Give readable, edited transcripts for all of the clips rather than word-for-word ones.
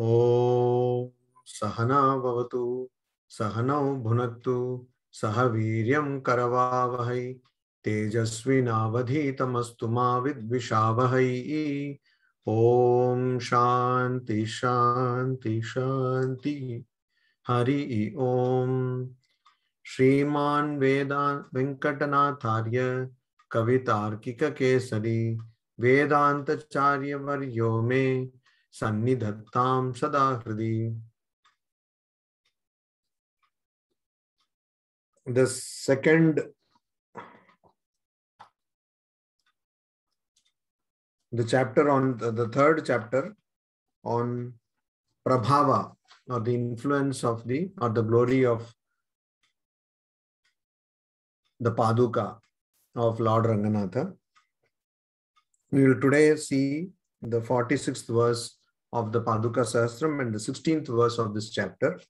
ॐ सहना भवतु सहनौ भुनक्तु सह वीर्यं करवावहै तेजस्विनावधीतमस्तु मा विद्विषावहै। ॐ शांति शांति शांति। हरि ओम। श्रीमान वेदांत वेंकटनाथार्य कवितार्किक केसरी वेदांताचार्य वर्यो मे सन्निधत्तां सदा हृदि। The second, the chapter on the third chapter on Prabhava, or the influence of the, or the glory of the Paduka of Lord Ranganatha. We will today see the 46th verse of the Paduka Sahasram and the 16th verse of this chapter.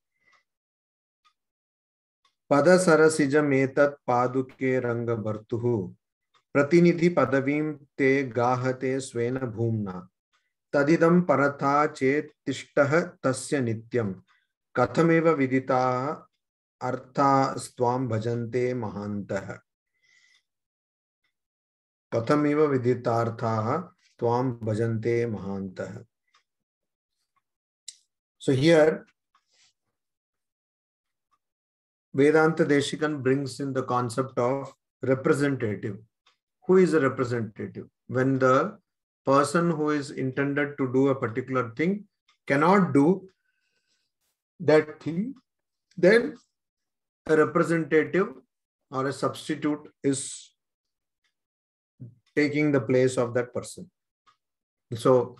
Pada sarasijam etat paduke ranga bartuhu pratinidhi padavim te gahate svena bhumna tadidam paratha chet tishtah tasya nityam kathameva vidita artha stvam bhajante mahantah kathameva vidita artha Tvam bhajante mahantah. So here, Vedanta Desika brings in the concept of representative. Who is a representative? When the person who is intended to do a particular thing cannot do that thing, then a representative or a substitute is taking the place of that person. So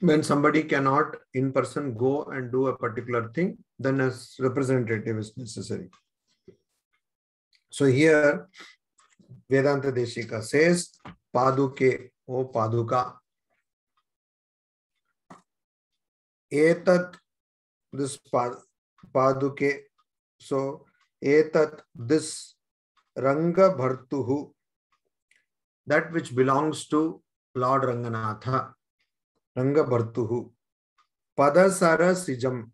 when somebody cannot in person go and do a particular thing, then a representative is necessary. So here Vedanta Desika says, Paduke, O Paduka, Etat, this Paduke, so Etat, this Ranga Bhartuhu, that which belongs to Lord Ranganatha, Ranga Bhartuhu. Pada Sara Sijam.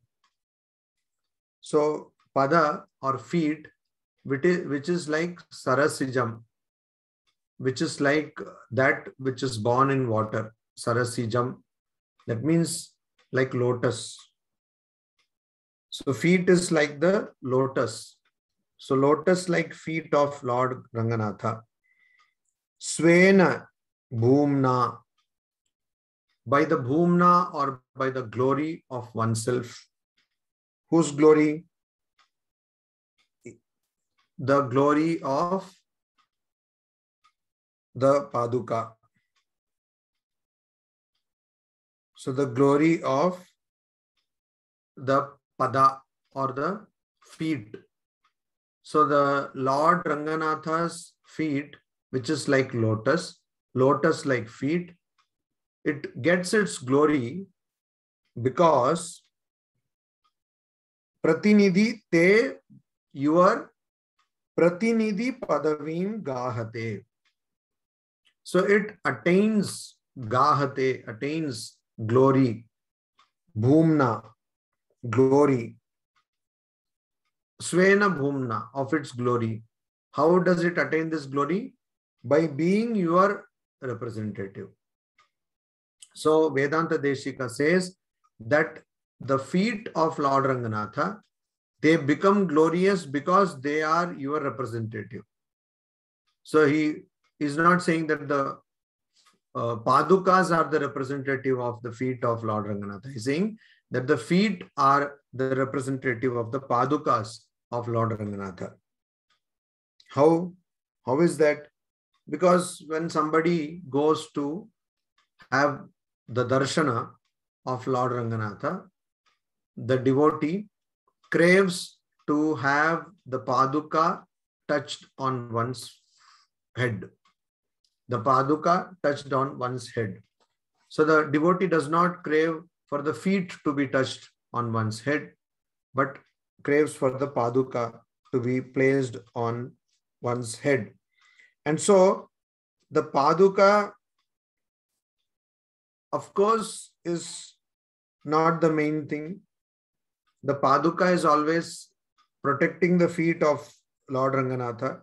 So, Pada or feet, which is like Sarasijam, which is like that which is born in water. Sarasijam. That means like lotus. So, feet is like the lotus. So, lotus like feet of Lord Ranganatha. Svena Bhumna. By the Bhumna or by the glory of oneself. Whose glory? The glory of the Paduka. So the glory of the Pada or the feet. So the Lord Ranganatha's feet, which is like lotus like feet, it gets its glory because Pratinidhi te, your Pratinidhi Padavim Gahate. So it attains Gahate, attains glory, Bhumna, glory, Svena Bhumna, of its glory. How does it attain this glory? By being your representative. So Vedanta Desika says that the feet of Lord Ranganatha, they become glorious because they are your representative. So he is not saying that the Padukas are the representative of the feet of Lord Ranganatha. He's saying that the feet are the representative of the Padukas of Lord Ranganatha. How is that? Because when somebody goes to have the darshana of Lord Ranganatha, the devotee craves to have the Paduka touched on one's head. The Paduka touched on one's head. So the devotee does not crave for the feet to be touched on one's head, but craves for the Paduka to be placed on one's head. And so the Paduka, of course, is not the main thing. The Paduka is always protecting the feet of Lord Ranganatha,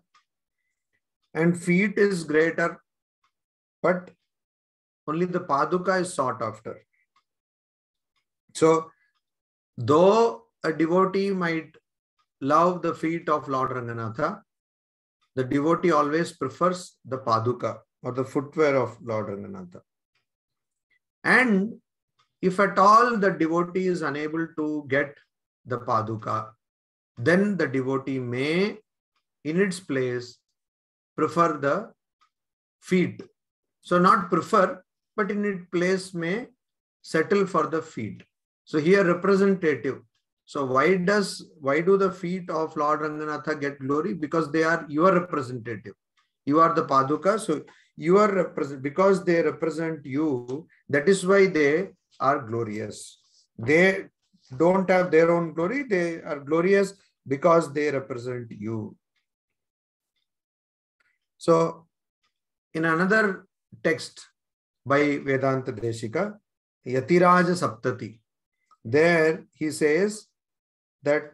and feet is greater, but only the Paduka is sought after. So, though a devotee might love the feet of Lord Ranganatha, the devotee always prefers the Paduka or the footwear of Lord Ranganatha. And if at all the devotee is unable to get the Paduka, then the devotee may, in its place, prefer the feet. So not prefer, but in its place may settle for the feet. So here representative. So why do the feet of Lord Ranganatha get glory? Because they are your representative. You are the Paduka, so you are represent, because they represent you, that is why they are glorious. They don't have their own glory, they are glorious because they represent you. So, in another text by Vedanta Desika, Yatiraja Saptati, there he says that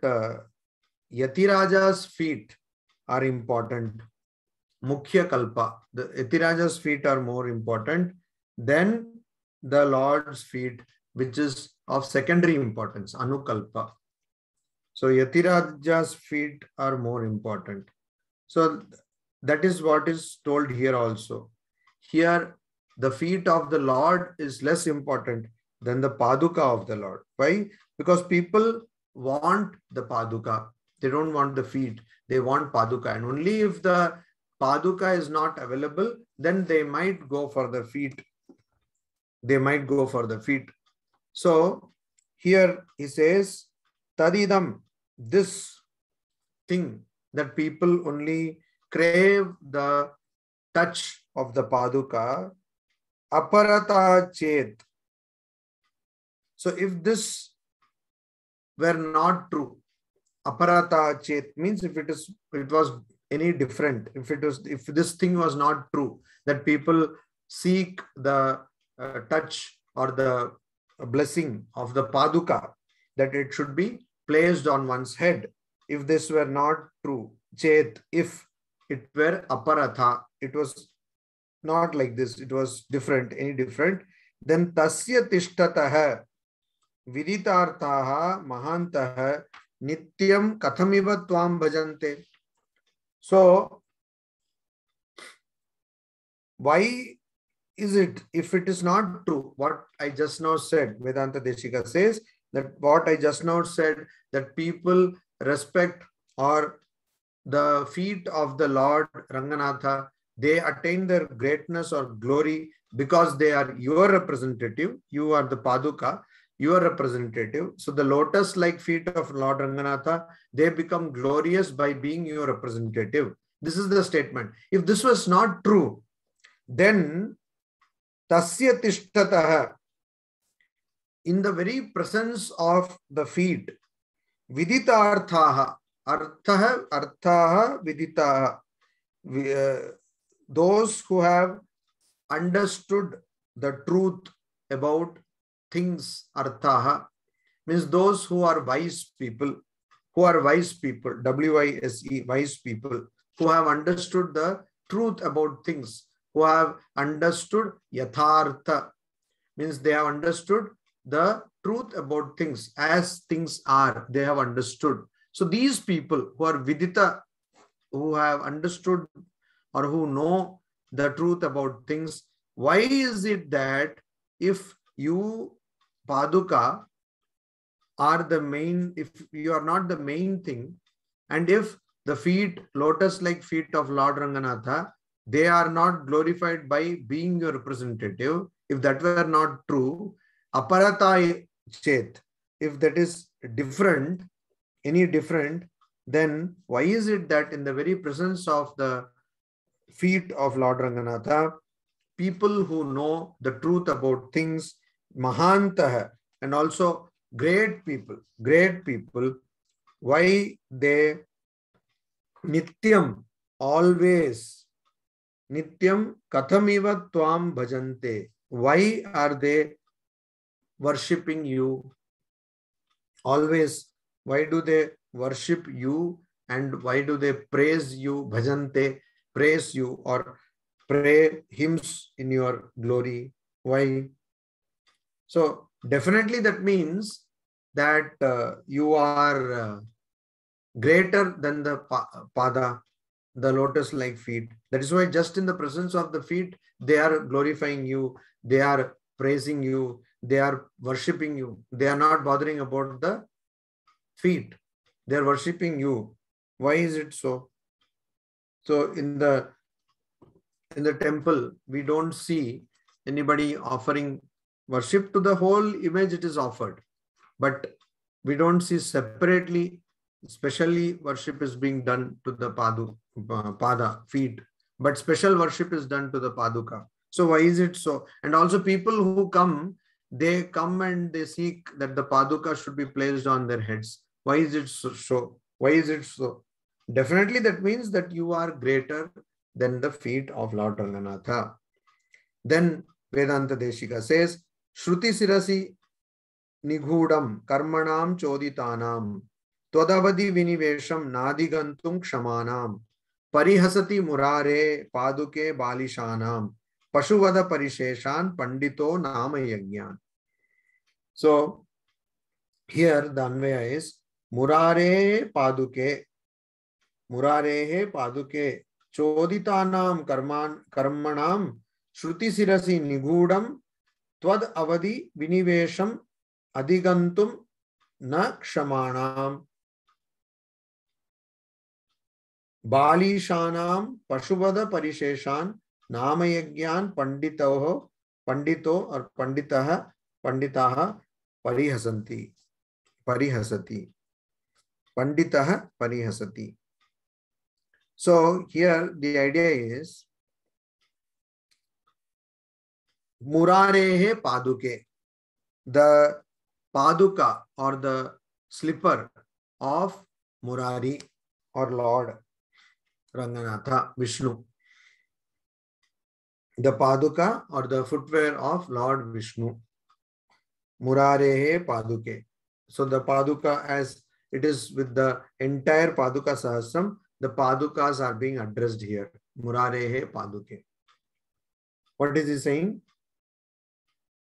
Yatiraja's feet are important. Mukhya Kalpa, the Yatiraja's feet are more important than the Lord's feet, which is of secondary importance, Anukalpa. So Yatiraja's feet are more important. So that is what is told here also. Here, the feet of the Lord is less important than the Paduka of the Lord. Why? Because people want the Paduka. They don't want the feet. They want Paduka. And only if the Paduka is not available, then they might go for the feet. They might go for the feet. So here he says, Tadidam, this thing that people only crave the touch of the Paduka, aparata chet. So if this were not true, aparata chet means if it was any different, if this thing was not true, that people seek the touch or the blessing of the Paduka, that it should be placed on one's head. If this were not true, chet, if it were aparatha, it was not like this, it was different, any different, then tasya tishtataha viditarthaha mahantaha nityam kathamiva tvam bhajante. So, why is it, if it is not true, what I just now said, Vedanta Desika says that what I just now said, that people respect or the feet of the Lord Ranganatha, they attain their greatness or glory because they are your representative, you are the Paduka, you are representative. So the lotus-like feet of Lord Ranganatha, they become glorious by being your representative. This is the statement. If this was not true, then tasya tishtataha, in the very presence of the feet, vidita arthaha, arthaha, arthaha, viditaha, those who have understood the truth about things, arthaha, means those who are wise people, W-I-S-E, wise people, who have understood the truth about things, who have understood yathartha, means they have understood the truth about things as things are, they have understood. So these people who are vidita, who have understood or who know the truth about things, why is it that if you Paduka are the main, if you are not the main thing, and if the feet, lotus-like feet of Lord Ranganatha, they are not glorified by being your representative, if that were not true, aparata chet, if that is different, any different, then why is it that in the very presence of the feet of Lord Ranganatha, people who know the truth about things, mahantaha, and also great people, why they nityam, always, nityam kathamiva tvam bhajante, why are they worshipping you. Always, why do they worship you and why do they praise you? Bhajante, praise you or pray hymns in your glory. Why? So definitely that means that you are greater than the pada, the lotus-like feet. That is why just in the presence of the feet, they are glorifying you, they are praising you, they are worshipping you. They are not bothering about the feet. They are worshipping you. Why is it so? So in the temple, we don't see anybody offering worship to the whole image it is offered. But we don't see separately, especially worship is being done to the pada, feet. But special worship is done to the paduka. So why is it so? And also people who come, they come and they seek that the paduka should be placed on their heads. Why is it so? Why is it so? Definitely that means that you are greater than the feet of Lord Ranganatha. Then Vedanta Desika says, Shruti sirasi nighudam karmanam choditanam todavadi vinivesham nadigantum kshamanam parihasati murare paduke balishanam Pashuvada Parisheshan Pandito Nama Yajnan. So here the Anvaya is Murare Paduke. Murarehe Paduke Choditanam Karmanam Shruti Sirasi Nigudam Tvad Avadi Vinivesham Adigantum Nakshamanam Balishanam Pashuvada Parisheshan Namayagyan Panditoho Pandito or Panditaha Panditaha Parihasanti Parihasati Panditaha Parihasati. So here the idea is Murarehe Paduke, the Paduka or the slipper of Murari or Lord Ranganatha Vishnu. The paduka or the footwear of Lord Vishnu. Murarehe paduke. So the paduka, as it is with the entire Paduka Sahasram, the padukas are being addressed here. Murarehe paduke. What is he saying?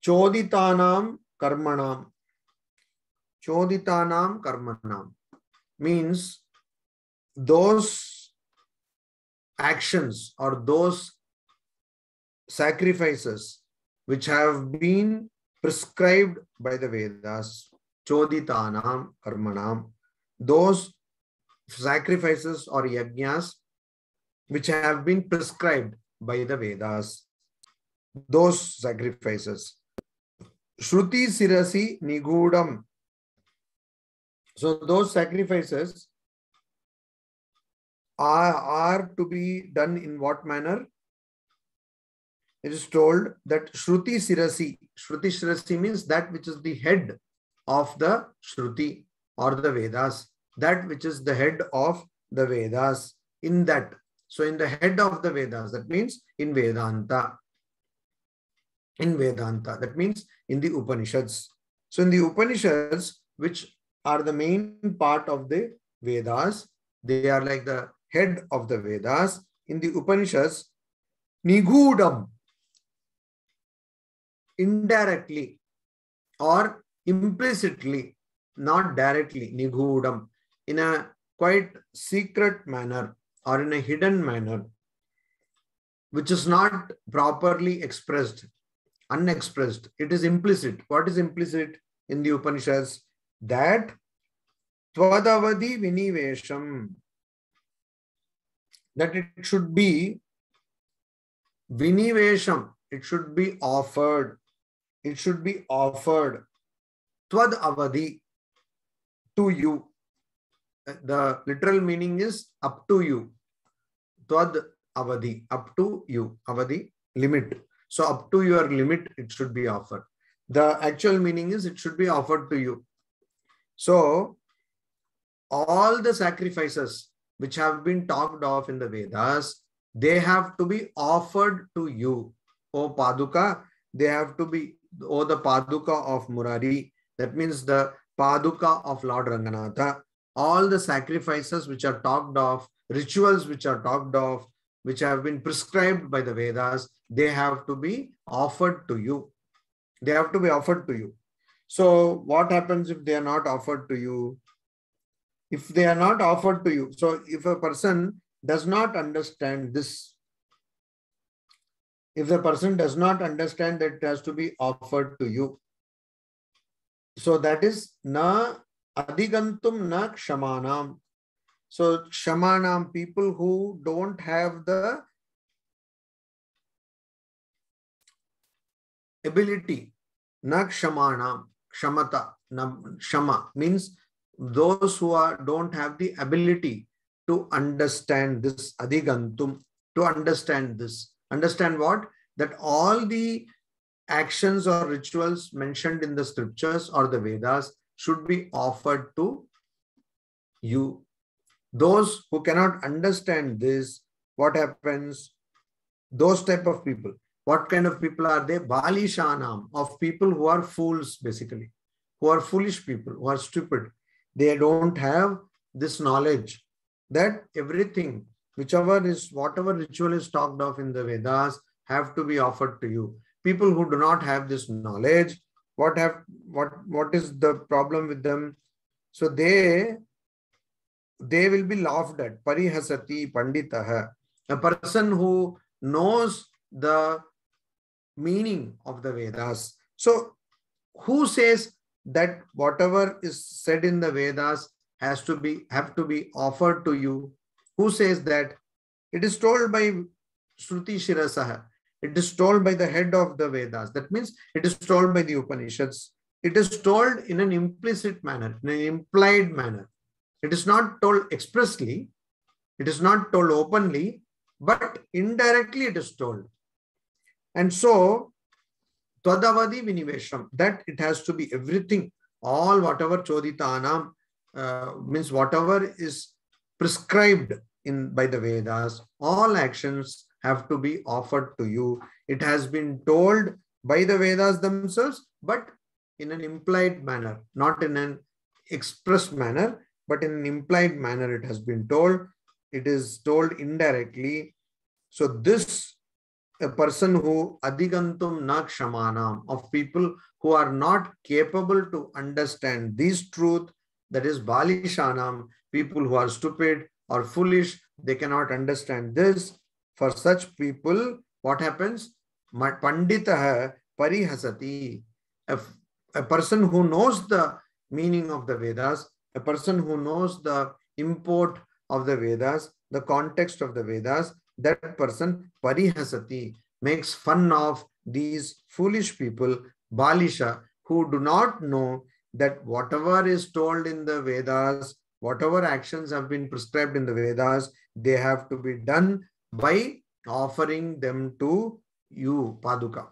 Choditanam karmanam. Choditanam karmanam means those actions or those sacrifices which have been prescribed by the Vedas. Choditanam karmanam. Those sacrifices or yajnas which have been prescribed by the Vedas. Those sacrifices. Shruti sirasi nigudam. So those sacrifices are to be done in what manner? It is told that Shruti Sirasi means that which is the head of the Shruti or the Vedas, that which is the head of the Vedas in that. So in the head of the Vedas, that means in Vedanta, that means in the Upanishads. So in the Upanishads, which are the main part of the Vedas, they are like the head of the Vedas. In the Upanishads, Nigudam, indirectly or implicitly, not directly, nigudam, in a quite secret manner or in a hidden manner, which is not properly expressed, unexpressed. It is implicit. What is implicit in the Upanishads? That Tvadavadi Vinivesham, that it should be Vinivesham, it should be offered. It should be offered. Tvad avadi, to you. The literal meaning is up to you. Tvad avadi, up to you. Avadi, limit. So up to your limit, it should be offered. The actual meaning is it should be offered to you. So all the sacrifices which have been talked of in the Vedas, they have to be offered to you. O Paduka, they have to be or the Paduka of Murari, that means the Paduka of Lord Ranganatha, all the sacrifices which are talked of, rituals which are talked of, which have been prescribed by the Vedas, they have to be offered to you. They have to be offered to you. So what happens if they are not offered to you? If they are not offered to you, so if a person does not understand this, if the person does not understand that it has to be offered to you, so that is na adigantum na kshamanam. So kshamanam, people who don't have the ability, na kshamanam, kshamata, na shama means those who are don't have the ability to understand this, adigantum, to understand this. Understand what? That all the actions or rituals mentioned in the scriptures or the Vedas should be offered to you. Those who cannot understand this, what happens? Those type of people. What kind of people are they? Bali Shanam, of people who are fools basically, who are foolish people, who are stupid. They don't have this knowledge that everything, whatever ritual is talked of in the Vedas, have to be offered to you. People who do not have this knowledge, what is the problem with them? So they will be laughed at. Parihasati panditaha. A person who knows the meaning of the Vedas. So who says that whatever is said in the Vedas have to be offered to you? Who says that? It is told by Shruti Shirasaha. It is told by the head of the Vedas. That means it is told by the Upanishads. It is told in an implicit manner, in an implied manner. It is not told expressly. It is not told openly, but indirectly it is told. And so, Tadavadi Vinivesham, that it has to be everything, all whatever Choditanam, means whatever is prescribed by the Vedas, all actions have to be offered to you. It has been told by the Vedas themselves, but in an implied manner, not in an express manner, but in an implied manner it has been told. It is told indirectly. So this, a person who adigantum na kshamanam, of people who are not capable to understand this truth, that is Bali Shanam, people who are stupid or foolish, they cannot understand this. For such people, what happens? Panditaha parihasati. A person who knows the meaning of the Vedas, a person who knows the import of the Vedas, the context of the Vedas, that person parihasati makes fun of these foolish people, Balisha, who do not know that whatever is told in the Vedas, whatever actions have been prescribed in the Vedas, they have to be done by offering them to you, Paduka.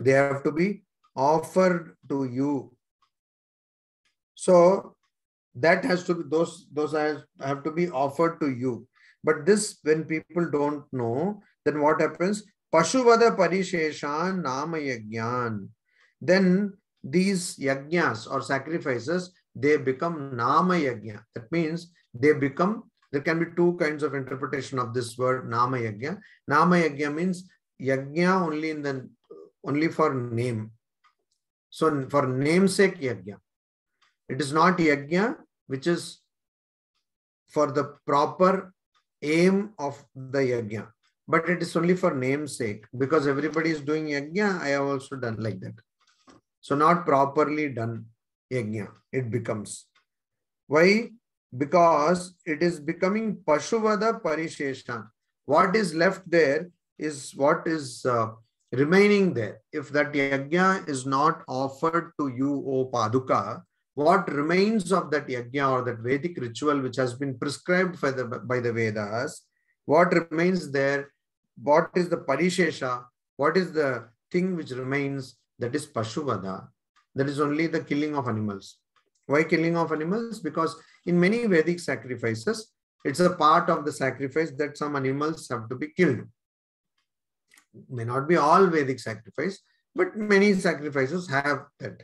They have to be offered to you. So that has to be, those have to be offered to you. But this, when people don't know, then what happens? Pashuvada parisheshan nama yajnan. Then these yajnas or sacrifices, they become nama yajna. That means they become, there can be two kinds of interpretation of this word nama yajna. Nama yajna means yajna only for name. So for namesake yajna. It is not yajna which is for the proper aim of the yajna, but it is only for namesake, because everybody is doing yajna. I have also done like that. So not properly done yajna, it becomes. Why? Because it is becoming Pashuvada Parisheshan. What is left there is what is remaining there. If that yajna is not offered to you, O Paduka, what remains of that yajna or that Vedic ritual which has been prescribed by the Vedas, what remains there? What is the Parishesha? What is the thing which remains? That is Pashuvada. That is only the killing of animals. Why killing of animals? Because in many Vedic sacrifices, it's a part of the sacrifice that some animals have to be killed. It may not be all Vedic sacrifice, but many sacrifices have that.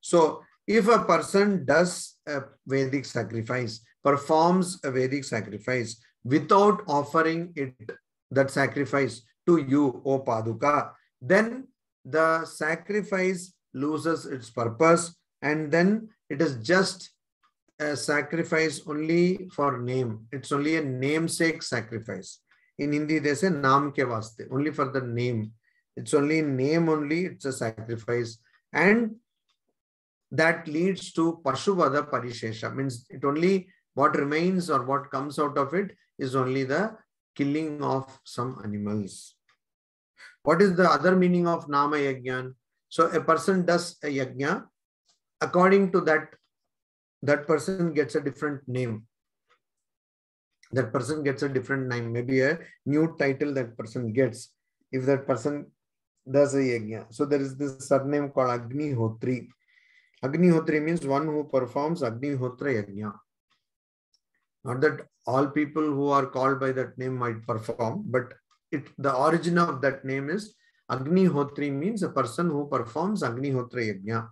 So if a person does a Vedic sacrifice, performs a Vedic sacrifice without offering it, that sacrifice to you, O Paduka, then the sacrifice loses its purpose, and then it is just a sacrifice only for name. It's only a namesake sacrifice. In Hindi, they say naam ke vaste, only for the name. It's only name only, it's a sacrifice. And that leads to Pashuvada Parishesha, means it only what remains or what comes out of it is only the killing of some animals. What is the other meaning of Nama Yajnan? So a person does a Yajna, according to that, that person gets a different name. That person gets a different name, maybe a new title that person gets if that person does a Yajna. So there is this surname called Agnihotri. Agnihotri means one who performs Agnihotra Yajna. Not that all people who are called by that name might perform, but it, the origin of that name is Agnihotri, means a person who performs Agnihotra Yajna.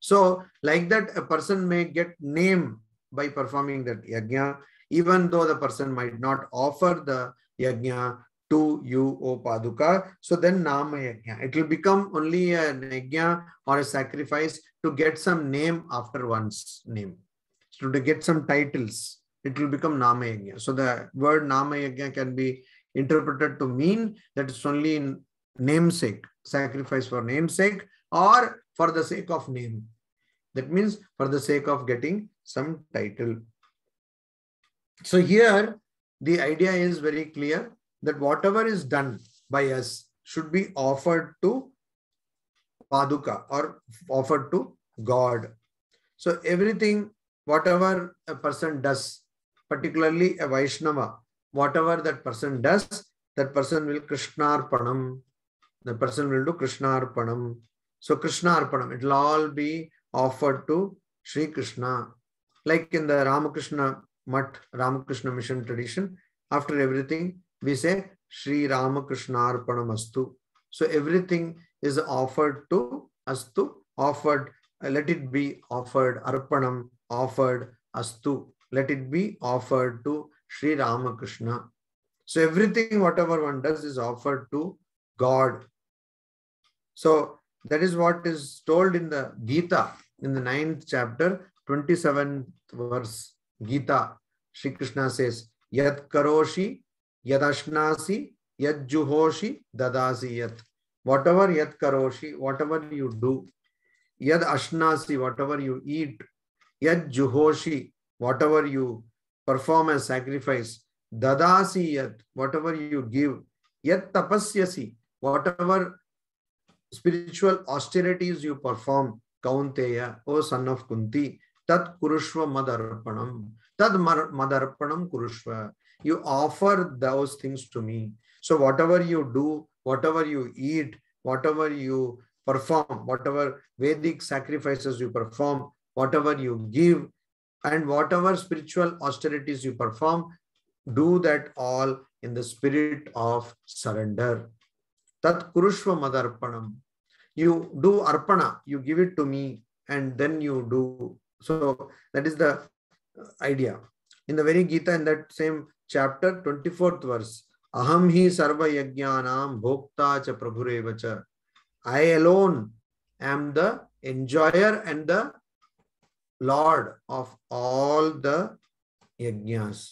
So like that, a person may get name by performing that Yajna, even though the person might not offer the Yajna to you, O Paduka. So then Nama Yajna, it will become only a Yajna or a sacrifice to get some name after one's name, so to get some titles. It will become Nama Yajna. So the word Nama Yajna can be interpreted to mean that it's only in namesake, sacrifice for namesake or for the sake of name. That means for the sake of getting some title. So here the idea is very clear that whatever is done by us should be offered to Paduka or offered to God. So everything, whatever a person does, particularly a Vaishnava, whatever that person does, that person will Krishnarpanam. The person will do Krishnarpanam. So Krishnarpanam, it will all be offered to Sri Krishna. Like in the Ramakrishna Math, Ramakrishna Mission tradition, after everything, we say Sri Ramakrishnaarpanam Astu. So everything is offered to Astu, offered, let it be offered, Arpanam, offered, Astu. Let it be offered to Sri Ramakrishna. So everything, whatever one does, is offered to God. So that is what is told in the Gita, in the 9th chapter, 27th verse. Gita, Shri Krishna says, Yat karoshi, yadashnasi, yad juhoshi, dadasi yat. Whatever yat karoshi, whatever you do, yad ashnasi, whatever you eat, yad juhoshi, whatever you perform as sacrifice, dadasi yat, whatever you give, yat tapasyasi, whatever spiritual austerities you perform, Kaunteya, O son of Kunti, Tat Kurushva Madarpanam. Tad Madarpanam Kurushva. You offer those things to me. So whatever you do, whatever you eat, whatever you perform, whatever Vedic sacrifices you perform, whatever you give, and whatever spiritual austerities you perform, do that all in the spirit of surrender. Tat Kurushva Madarpanam. You do Arpana, you give it to me, and then you do. So that is the idea. In the very Gita, in that same chapter, 24th verse, Aham hi sarva yajnanam bhokta cha prabhureva cha. I alone am the enjoyer and the Lord of all the yajnas.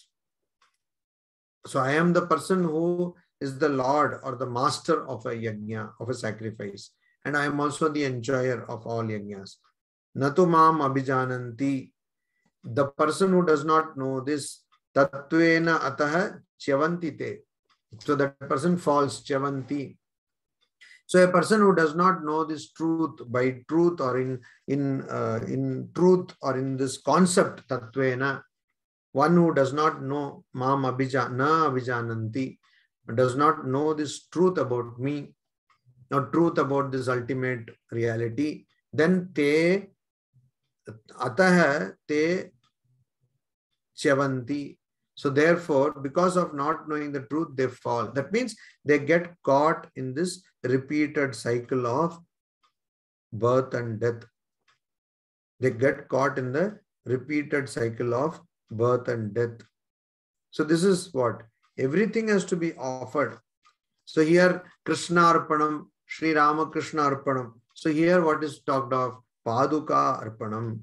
So I am the person who is the Lord or the master of a yajna, of a sacrifice. And I am also the enjoyer of all yajnas. Natu mam abhijananti. The person who does not know this, tatvena ataha chavanti te. So that person falls, chavanti. So a person who does not know this truth, by truth or in truth or in this concept, tatvena, one who does not know mam abhijana abhijananti, does not know this truth about me, or truth about this ultimate reality, then te atah te chavanti. So therefore, because of not knowing the truth, they fall. That means they get caught in this repeated cycle of birth and death. They get caught in the repeated cycle of birth and death. So this is what? Everything has to be offered. So here Krishnarpanam, Sri Ramakrishna Arpanam. So here what is talked of? Paduka Arpanam.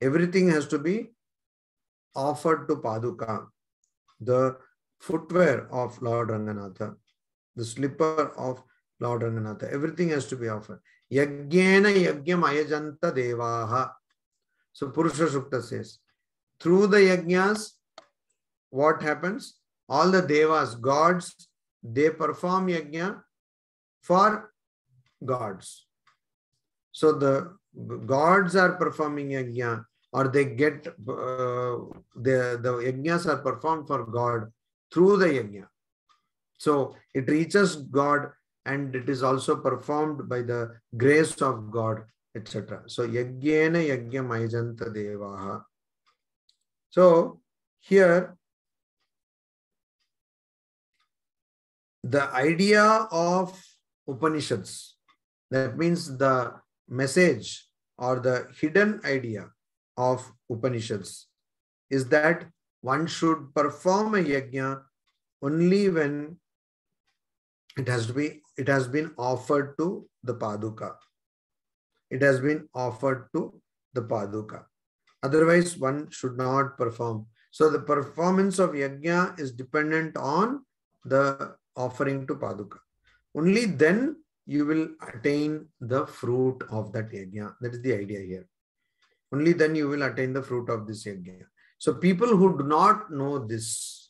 Everything has to be offered to Paduka. The footwear of Lord Ranganatha, the slipper of Lord Ranganatha, everything has to be offered. Yajnena yajnam ayajanta devaha. So Purusha Sukta says, through the yajnas, what happens? All the devas, gods, they perform yajna for gods. So the gods are performing yajna, or they get the yajnas are performed for God through the yajna. So it reaches God and it is also performed by the grace of God, etc. So yajnena yajnam ayajanta devaha. So here the idea of Upanishads, that means the message or the hidden idea of Upanishads, is that one should perform a yajna only when it has been offered to the Paduka. It has been offered to the Paduka. Otherwise, one should not perform. So the performance of yajna is dependent on the offering to Paduka. Only then you will attain the fruit of that yajna. That is the idea here. Only then you will attain the fruit of this yajna. So people who do not know this,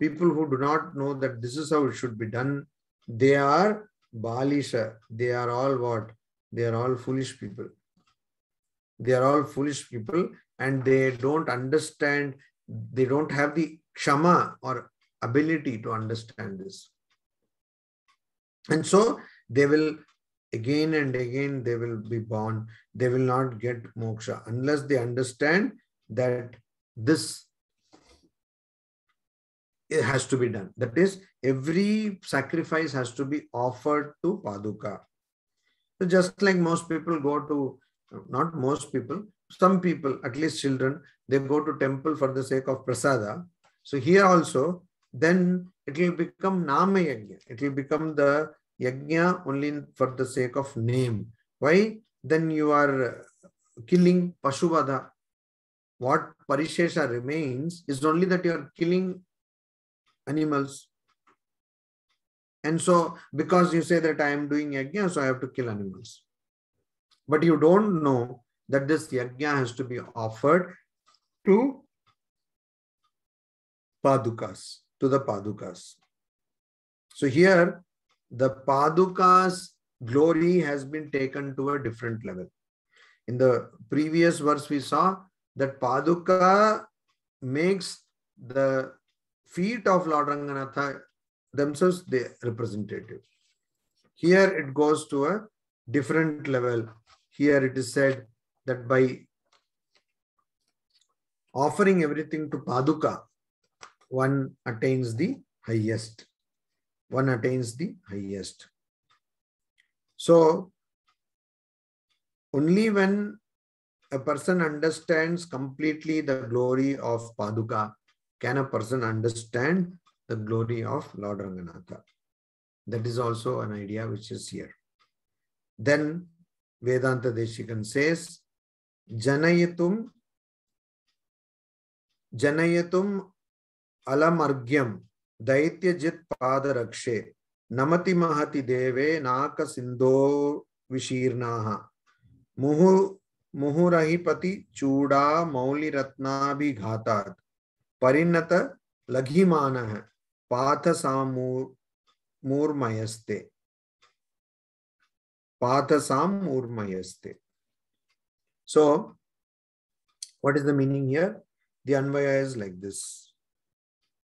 people who do not know that this is how it should be done, they are balisha. They are all what? They are all foolish people. They are all foolish people, and they don't understand. They don't have the kshama or ability to understand this. And so they will again and again, they will be born. They will not get moksha unless they understand that this has to be done. That is, every sacrifice has to be offered to Paduka. So just like most people go to, not most people, some people, at least children, they go to temple for the sake of prasada. So here also, then it will become nama yajna. It will become the yajna only for the sake of name. Why? Then you are killing pashuvada. What parishesha remains is only that you are killing animals. And so, because you say that I am doing yajna, so I have to kill animals. But you don't know that this yajna has to be offered to Padukas, to the Padukas. So here, the Padukas' glory has been taken to a different level. In the previous verse, we saw that Paduka makes the feet of Lord Ranganatha themselves the representative. Here it goes to a different level. Here it is said that by offering everything to Paduka, one attains the highest. One attains the highest. So, only when a person understands completely the glory of Paduka can a person understand the glory of Lord Ranganatha. That is also an idea which is here. Then Vedanta Desika says, Janayatum alamargyam daitya jit padarakshe namati mahati deve naka sindo vishirnaha muhurahipati chuda mauli ratna bhi ghatat parinata laghimana patha samur murmayaste patha sam murmayaste. So what is the meaning here? The Anvaya is like this.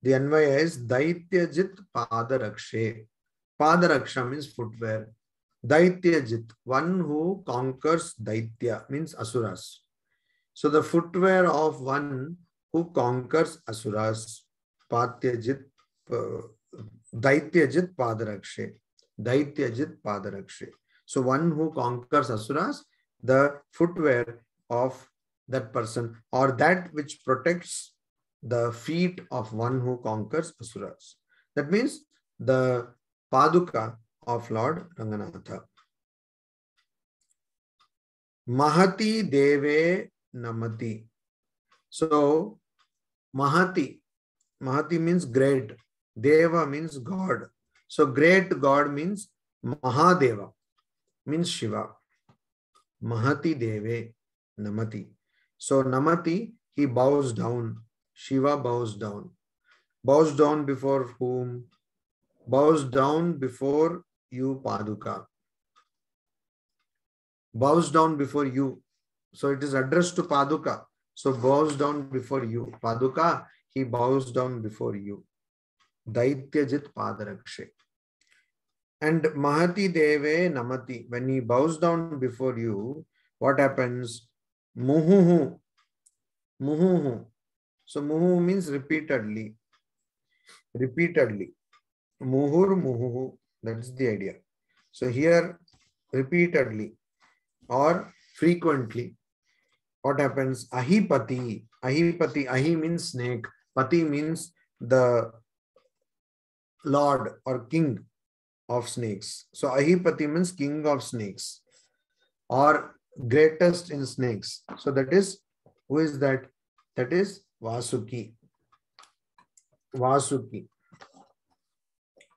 The Anvaya is Daityajit Padarakshe. Padaraksha means footwear. Daityajit, one who conquers Daitya, means Asuras. So the footwear of one who conquers Asuras. Daityajit Padarakshe. Daityajit Padarakshe. So one who conquers asuras, the footwear of that person, or that which protects the feet of one who conquers asuras. That means the Paduka of Lord Ranganatha. Mahati Deve Namati. So Mahati means great. Deva means God. So great God means Mahadeva, means Shiva. Mahati Deve Namati. So Namati, he bows down. Shiva bows down. Bows down before whom? Bows down before you, Paduka. Bows down before you. So it is addressed to Paduka. So bows down before you. Paduka, he bows down before you. Daityajit Padarakshe. And Mahati Deve Namati. When he bows down before you, what happens? Muhuhu. Muhuhu. So Muhu means repeatedly. Repeatedly. Muhur Muhuhu. That's the idea. So here, repeatedly or frequently. What happens? Ahipati. Ahipati. Ahi means snake. Pati means the lord or king of snakes. So Ahipati means king of snakes or greatest in snakes. So that is, who is that? That is Vasuki. Vasuki.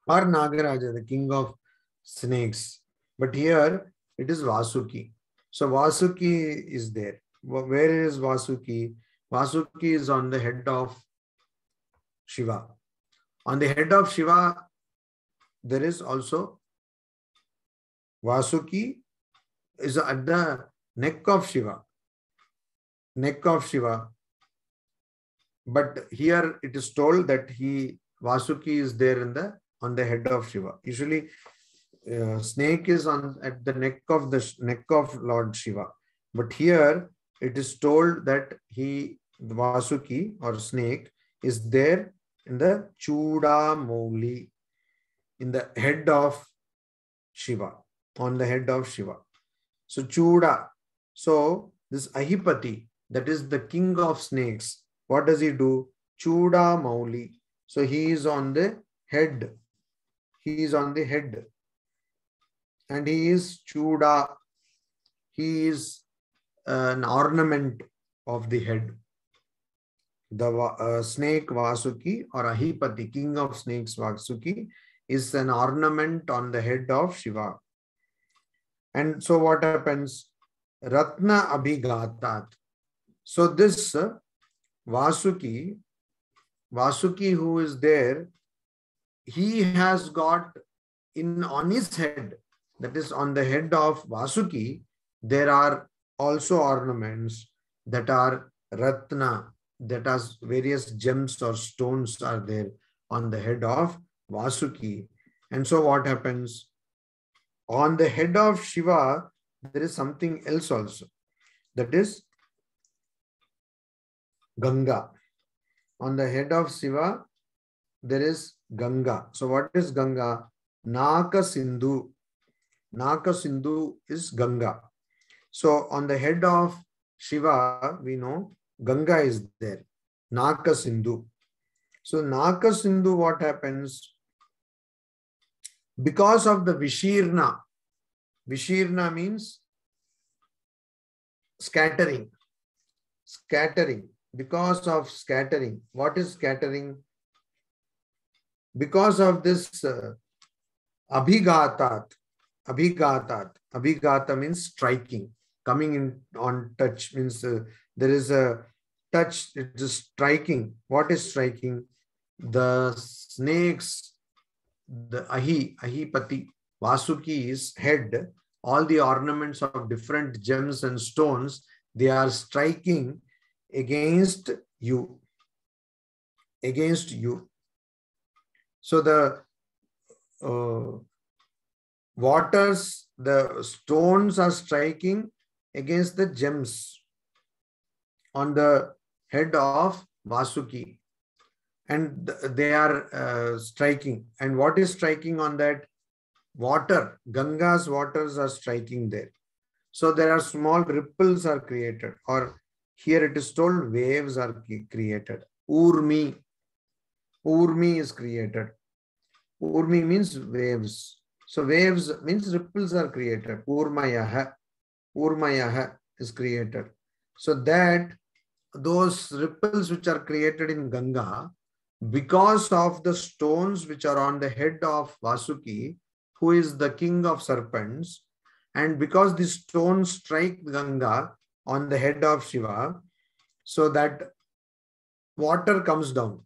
Or Nagaraja, the king of snakes. But here it is Vasuki. So Vasuki is there. Where is Vasuki? Vasuki is on the head of Shiva. On the head of Shiva, there is also Vasuki is at the neck of Shiva. Neck of Shiva. But here it is told that Vasuki is there on the head of Shiva. Usually, snake is at the neck of Lord Shiva. But here it is told that Vasuki or snake is there in the Chudamouli, in the head of Shiva, on the head of Shiva. So Chuda. So this Ahipati, that is the king of snakes. What does he do? Chuda Mauli. So he is on the head. He is on the head. And he is Chuda. He is an ornament of the head. The snake Vasuki or Ahipati, king of snakes Vasuki, is an ornament on the head of Shiva. And so what happens? Ratna Abhigatat. So this Vasuki who is there, he has got on his head, that is on the head of Vasuki, there are also ornaments that are Ratna, that has various gems or stones are there on the head of Vasuki. And so what happens? On the head of Shiva, there is something else also. That is Ganga. On the head of Shiva, there is Ganga. So what is Ganga? Naka Sindhu. Naka Sindhu is Ganga. So on the head of Shiva, we know Ganga is there. Naka Sindhu. So Naka Sindhu, what happens? Because of the Vishirna. Vishirna means scattering. Scattering. Because of scattering. What is scattering? Because of this Abhigatat. Abhigatat. Abhigata means striking. Coming in on touch means there is a touch, it is striking. What is striking? The snakes, the Ahipati, Vasuki's head, all the ornaments of different gems and stones, they are striking against you. Against you. So the waters, the stones are striking against the gems on the head of Vasuki, and they are striking. And what is striking on that? water, Ganga's waters are striking there. So there are small ripples are created, or here it is told waves are created. Urmi. Urmi is created. Urmi means waves. So waves means ripples are created. Urmayaha. Urmayaha is created. So that those ripples which are created in Ganga, because of the stones which are on the head of Vasuki, who is the king of serpents, and because the stones strike Ganga on the head of Shiva, so that water comes down.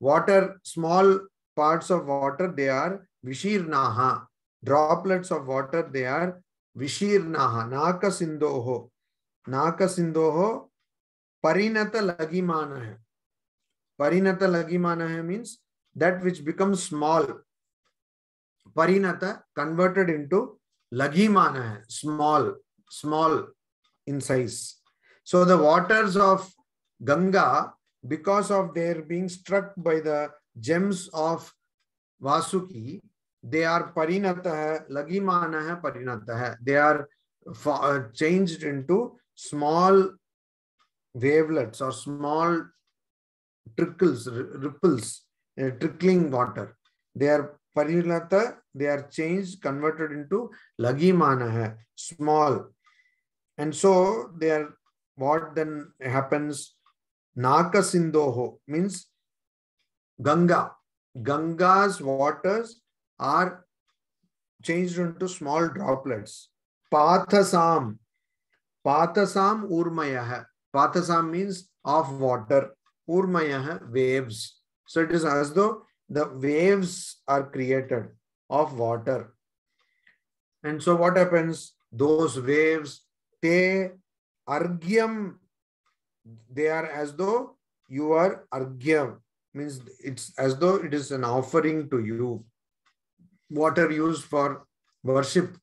Water, small parts of water, they are Vishirnaha. Droplets of water, they are Vishirnaha. Nakasindoho. Nakasindoho Parinata Lagimanaha. Parinata Lagimanaha means that which becomes small. Parinata converted into Lagimanaha, small, small in size. So the waters of Ganga, because of their being struck by the gems of Vasuki, they are Parinataha, Lagimanaha, Parinataha. They are changed into small wavelets or small trickles, ripples, trickling water. They are Parinata, they are changed, converted into Lagimanaha, small. And so they are, what then happens? Nakasindoho means Ganga. Ganga's waters are changed into small droplets. Pathasam. Pathasam Urmayaha. Pathasam means of water. Urmayaha, waves. So it is as though the waves are created of water. And so what happens? Those waves, te argyam, they are as though you are argyam, means it's as though it is an offering to you. Water used for worship,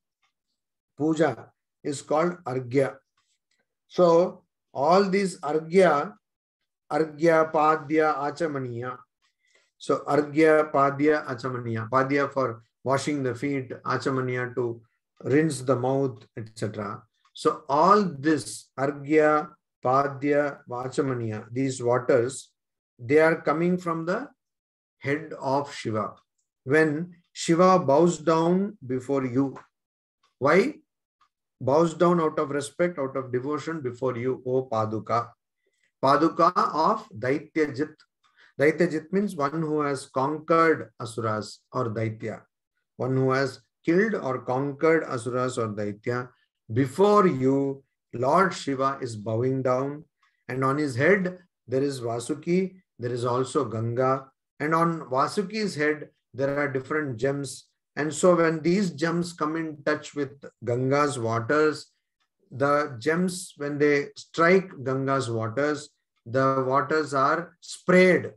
puja, is called argya. So all these argya, argya, padya, achamaniya. So argya, padya, achamaniya. Padya for washing the feet, achamaniya to rinse the mouth, etc. So all this argya, padya, achamaniya, these waters, they are coming from the head of Shiva. When Shiva bows down before you, why? Bows down out of respect, out of devotion before you, O Paduka. Paduka of Daityajit. Daityajit means one who has conquered Asuras or Daitya. One who has killed or conquered Asuras or Daitya. Before you, Lord Shiva is bowing down, and on his head there is Vasuki, there is also Ganga, and on Vasuki's head there are different gems. And so when these gems come in touch with Ganga's waters, the gems, when they strike Ganga's waters, the waters are sprayed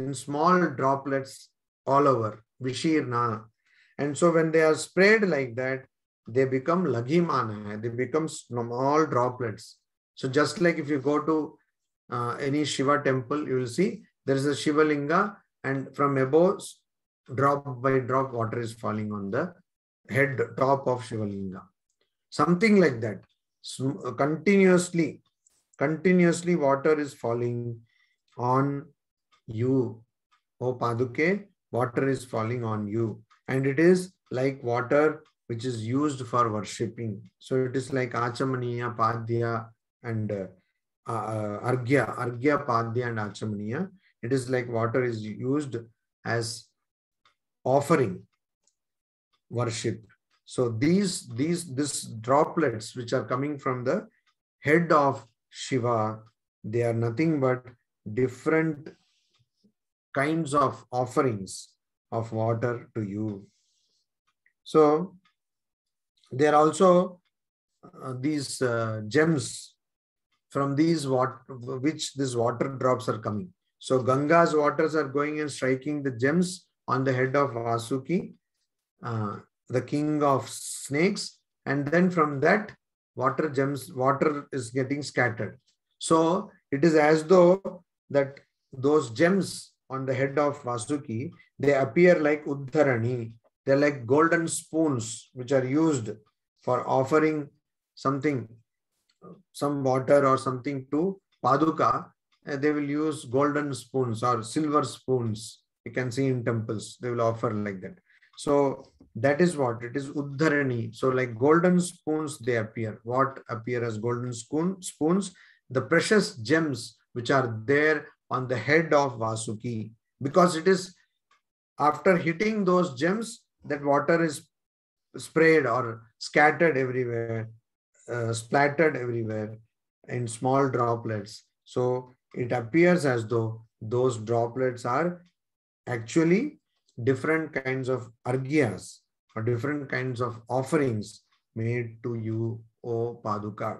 in small droplets all over, Vishirna. And so when they are sprayed like that, they become Lagimana, they become small droplets. So just like if you go to any Shiva temple, you will see there is a Shiva linga, and from above, drop by drop, water is falling on the head top of Shiva linga. Something like that. So continuously water is falling on you. O Paduke, water is falling on you. And it is like water which is used for worshipping. So it is like Achamaniya, Padya and Argya. Argya, Padya and Achamaniya. It is like water is used as offering, worship. So these droplets which are coming from the head of Shiva, they are nothing but different kinds of offerings of water to you. So there are also these gems from these water, which these water drops are coming. So Ganga's waters are going and striking the gems on the head of Vasuki, the king of snakes. And then from that water gems, water is getting scattered. So it is as though that those gems on the head of Vasuki, they appear like Uddharani. They're like golden spoons which are used for offering something, some water or something to Paduka. They will use golden spoons or silver spoons. You can see in temples, they will offer like that. So that is what it is, Uddharani. So like golden spoons, they appear. What appear as golden spoons? The precious gems which are there on the head of Vasuki. Because it is after hitting those gems that water is sprayed or scattered everywhere, splattered everywhere in small droplets. So it appears as though those droplets are actually different kinds of argyas or different kinds of offerings made to you, O Paduka.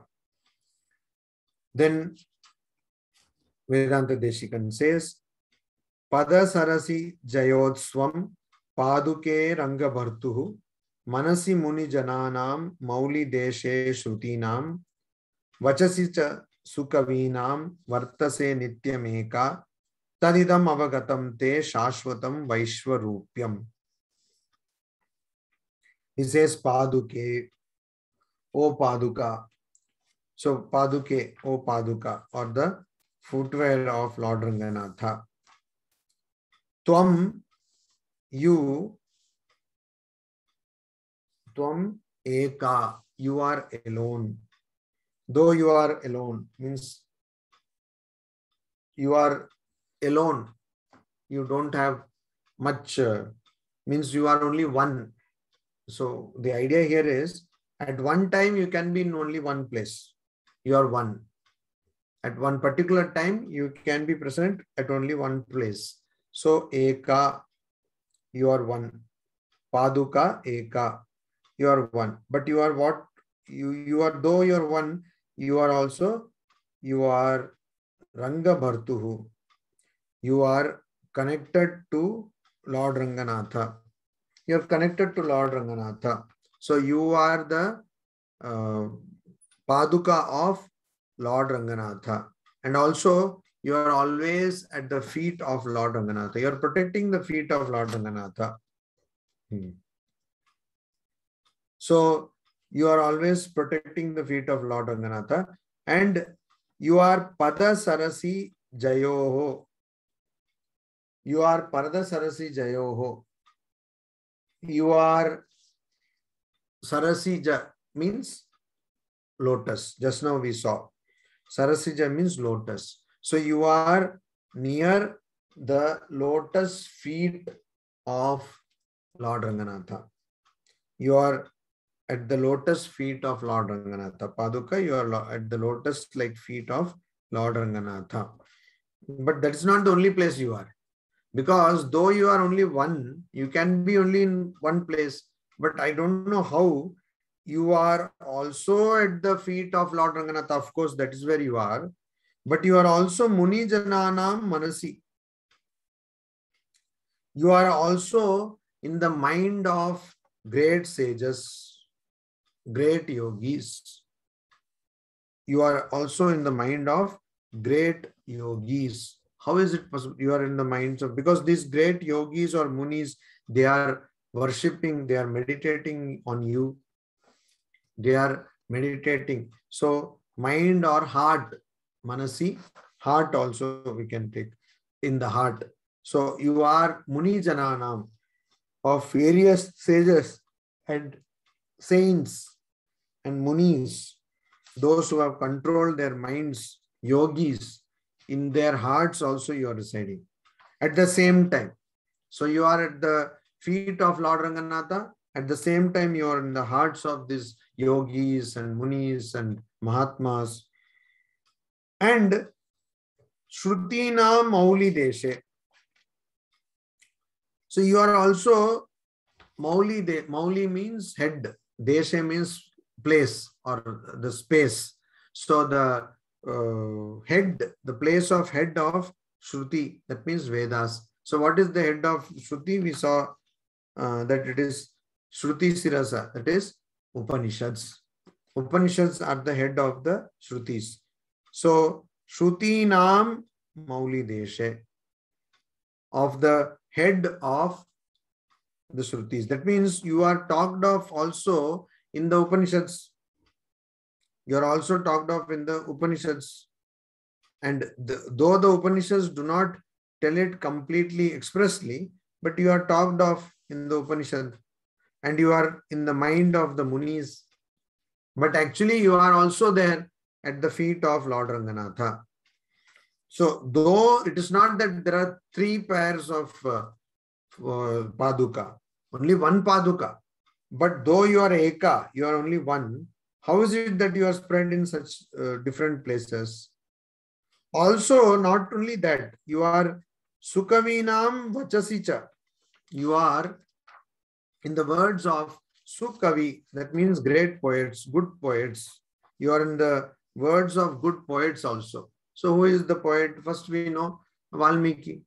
Then Vedanta Deshikan says, Padasarasi jayotsvam paduke rangabhartuhu manasi muni jananam mauli deshe shrutinam vachasi cha sukavinam vartase nityameka tadidam avagatam te shashvatam vaishwarupyam. He says paduke, O Paduka. So paduke, O Paduka, or the footwear of Lord Ranganatha. Tvam, you, Tvam eka, you are alone. Though you are alone, means you are alone, you don't have much, means you are only one. So the idea here is, at one time you can be in only one place, you are one. At one particular time, you can be present at only one place. So eka, you are one. Paduka eka, you are one. But you are what? You are, though you are one, you are also, you are Rangabhartuhu. You are connected to Lord Ranganatha. You are connected to Lord Ranganatha. So you are the Paduka of Lord Ranganatha. And also you are always at the feet of Lord Ranganatha. You are protecting the feet of Lord Ranganatha. So you are always protecting the feet of Lord Ranganatha. And you are Padasarasi Jayoho. You are Padasarasi Jayoho. You are Sarasija means lotus. Just now we saw. Sarasija means lotus. So you are near the lotus feet of Lord Ranganatha. You are at the lotus feet of Lord Ranganatha. Paduka, you are at the lotus like feet of Lord Ranganatha. But that is not the only place you are. Because though you are only one, you can be only in one place. But I don't know how you are also at the feet of Lord Ranganatha. Of course, that is where you are. But you are also Muni Jananam Manasi. You are also in the mind of great sages, great yogis. You are also in the mind of great yogis. How is it possible? You are in the minds of, because these great yogis or munis, they are worshipping, they are meditating on you. They are meditating. So mind or heart, Manasi, heart also we can take in the heart. So you are Muni Jananam of various sages and saints and munis, those who have controlled their minds, yogis, in their hearts also you are residing at the same time. So you are at the feet of Lord Ranganatha. At the same time, you are in the hearts of these yogis and munis and mahatmas. And Shrutina Mauli Deshe. So you are also Mauli. Mauli means head. Deshe means place or the space. So the head, the place of head of Shruti, that means Vedas. So what is the head of Shruti? We saw that it is Shruti Sirasa, that is Upanishads. Upanishads are the head of the Shrutis. So Shruti Naam Mauli Deshe, of the head of the Shrutis. That means you are talked of also in the Upanishads. You are also talked of in the Upanishads. And though the Upanishads do not tell it completely expressly, but you are talked of in the Upanishad, and you are in the mind of the Munis. But actually you are also there at the feet of Lord Ranganatha. So though it is not that there are three pairs of Paduka, only one Paduka, but though you are Eka, you are only one, how is it that you are spread in such different places? Also, not only that, you are Sukavinam Vachasicha. You are, in the words of Sukavi, that means great poets, good poets. You are in the words of good poets also. So who is the poet? First we know Valmiki.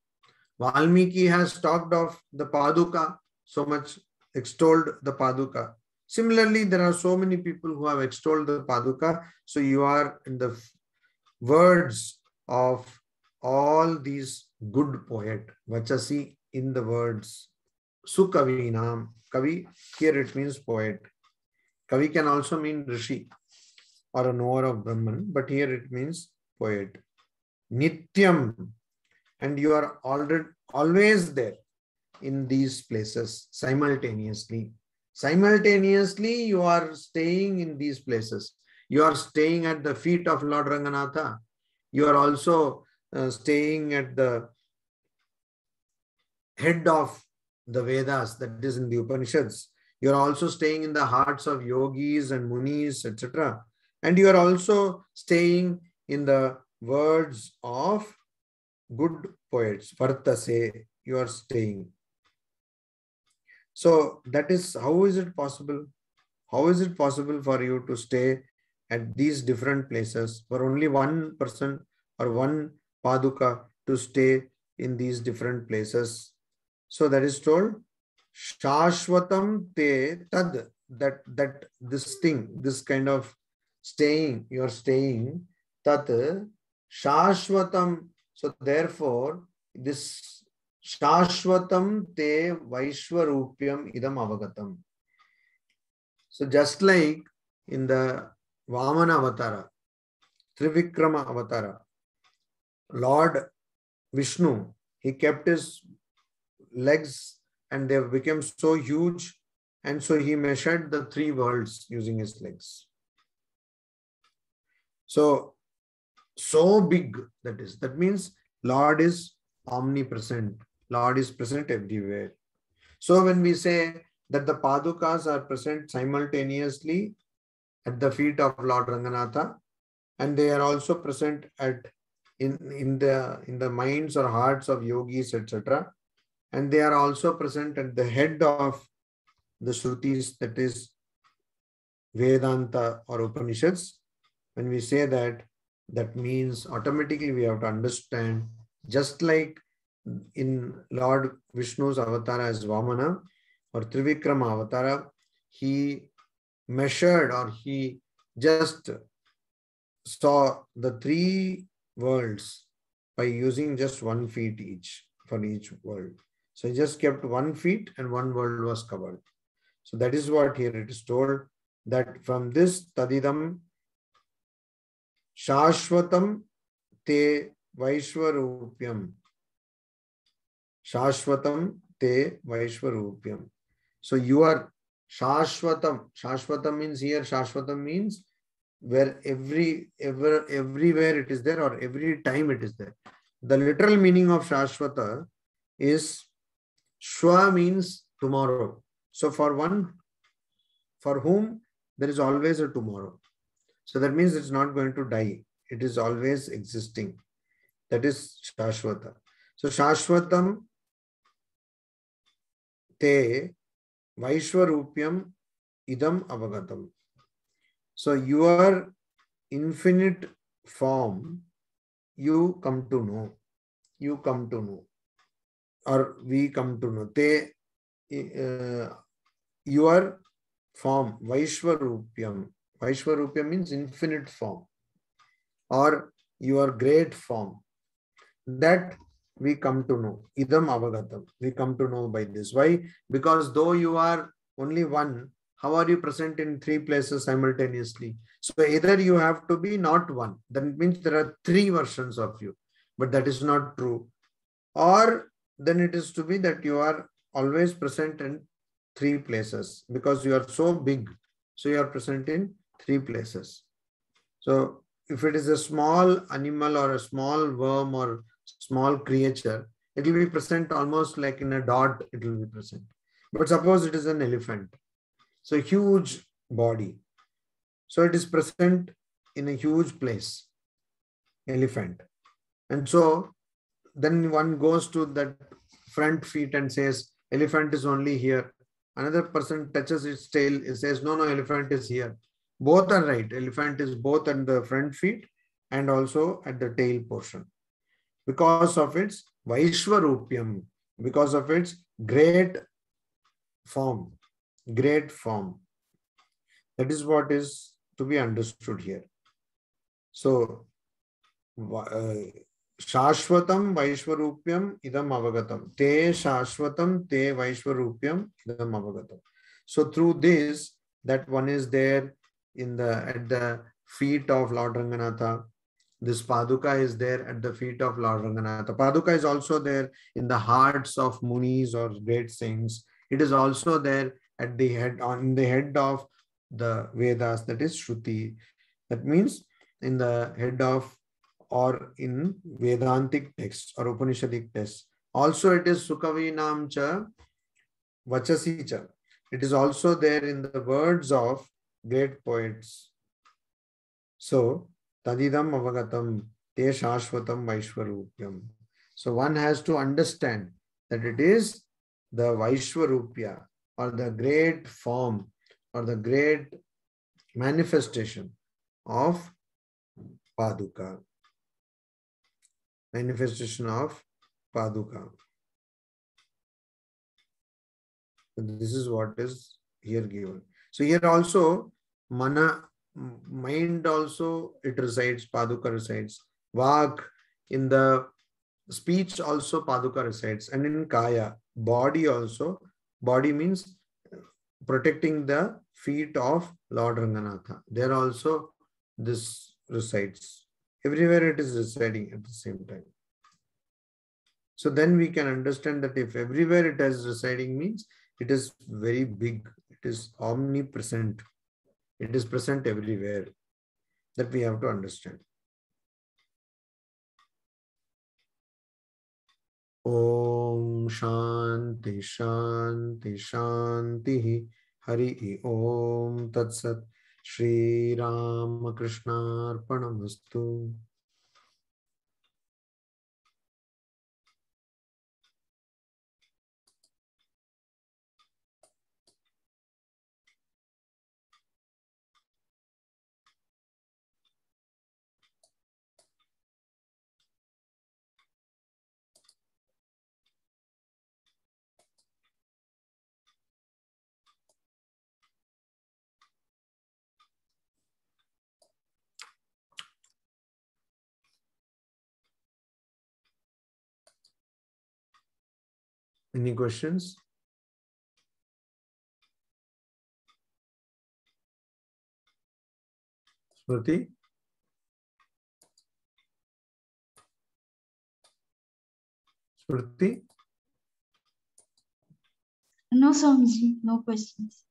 Valmiki has talked of the Paduka, so much extolled the Paduka. Similarly, there are so many people who have extolled the Paduka. So you are in the words of all these good poet, Vachasi, in the words Sukavinam. Kavi, here it means poet. Kavi can also mean Rishi or a knower of Brahman, but here it means poet. Nityam, and you are always there in these places simultaneously. Simultaneously, you are staying in these places. You are staying at the feet of Lord Ranganatha. You are also staying at the head of the Vedas, that is in the Upanishads. You are also staying in the hearts of yogis and munis, etc. And you are also staying in the words of good poets. Vartase, you are staying. So that is, how is it possible? How is it possible for you to stay at these different places, for only one person or one Paduka to stay in these different places? So that is told, Shashwatam te tad, that this thing, this kind of staying, you are staying, tat Shashwatam. So therefore, this Shashwatam te Vaishwarupyam idam avagatam. So just like in the Vamana avatara, Trivikrama avatara, Lord Vishnu, he kept his legs and they became so huge, and so he measured the three worlds using his legs. So big that is. That means Lord is omnipresent. Lord is present everywhere. So when we say that the Padukas are present simultaneously at the feet of Lord Ranganatha, and they are also present in the minds or hearts of yogis, etc. And they are also present at the head of the Shrutis, that is Vedanta or Upanishads. When we say that, that means automatically we have to understand, just like in Lord Vishnu's avatara as Vamana or Trivikrama avatara, he measured or he just saw the three worlds by using just 1 foot each for each world. So he just kept 1 foot and one world was covered. So that is what here it is told, that from this Tadidam Shashwatam te Vaishwarupyam. Shashwatam te Vaishwarupyam. So you are Shashwatam. Shashwatam means here, Shashwatam means where everywhere it is there, or every time it is there. The literal meaning of Shashwata is Shwa means tomorrow. So for one for whom there is always a tomorrow. So that means it's not going to die. It is always existing. That is Shashwata. So Shashwatam te Vaishwarupyam idam avagatam. So your infinite form you come to know. You come to know. Or we come to know. Te, your form, Vaishwarupyam. Vaishwarupyam means infinite form. Or your great form. That we come to know. Idam avagatam. We come to know by this. Why? Because though you are only one, how are you present in three places simultaneously? So either you have to be not one. That means there are three versions of you, but that is not true. Or then it is to be that you are always present in three places because you are so big. So you are present in three places. So if it is a small animal or a small worm or small creature, it will be present almost like in a dot, it will be present. But suppose it is an elephant. So a huge body. So it is present in a huge place, elephant. And so then one goes to that front feet and says, elephant is only here. Another person touches its tail, it says, no, no, elephant is here. Both are right. Elephant is both on the front feet and also at the tail portion. Because of its Vaishwarupyam, because of its great form. Great form. That is what is to be understood here. So, Shashwatam Vaishwarupyam idam avagatam. Te Shashwatam te Vaishwarupyam idam avagatam. So, through this, that one is there in the at the feet of Lord Ranganatha. This Paduka is there at the feet of Lord Ranganatha. Paduka is also there in the hearts of munis or great saints. It is also there at the head, on the head of the Vedas, that is Shruti. That means in the head of or in Vedantic texts or Upanishadic texts. Also it is Sukavinam cha Vachasi cha. It is also there in the words of great poets. So, Tadidam avagatam te shashvatam vaishwarupyam. So one has to understand that it is the Vaishwarupya or the great form or the great manifestation of Paduka. Manifestation of Paduka. And this is what is here given. So here also mana, mind also, it resides, Paduka resides. Vak, in the speech also Paduka resides. And in Kaya, body also. Body means protecting the feet of Lord Ranganatha. There also this resides. Everywhere it is residing at the same time. So then we can understand that if everywhere it is residing means it is very big. It is omnipresent. It is present everywhere. That we have to understand. Om Shanti Shanti Shanti Hari Om Tat Sat Shri Ramakrishnaarpanamastu. Any questions? Shruti? Shruti? No, Swamiji. No questions.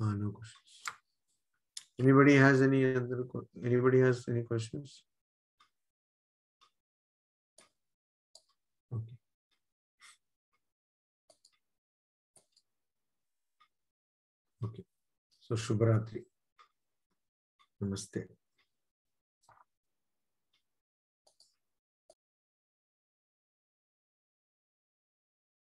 Ah, no questions. Anybody has any other? Anybody has any questions? Okay. Okay, so Shubhratri. Namaste.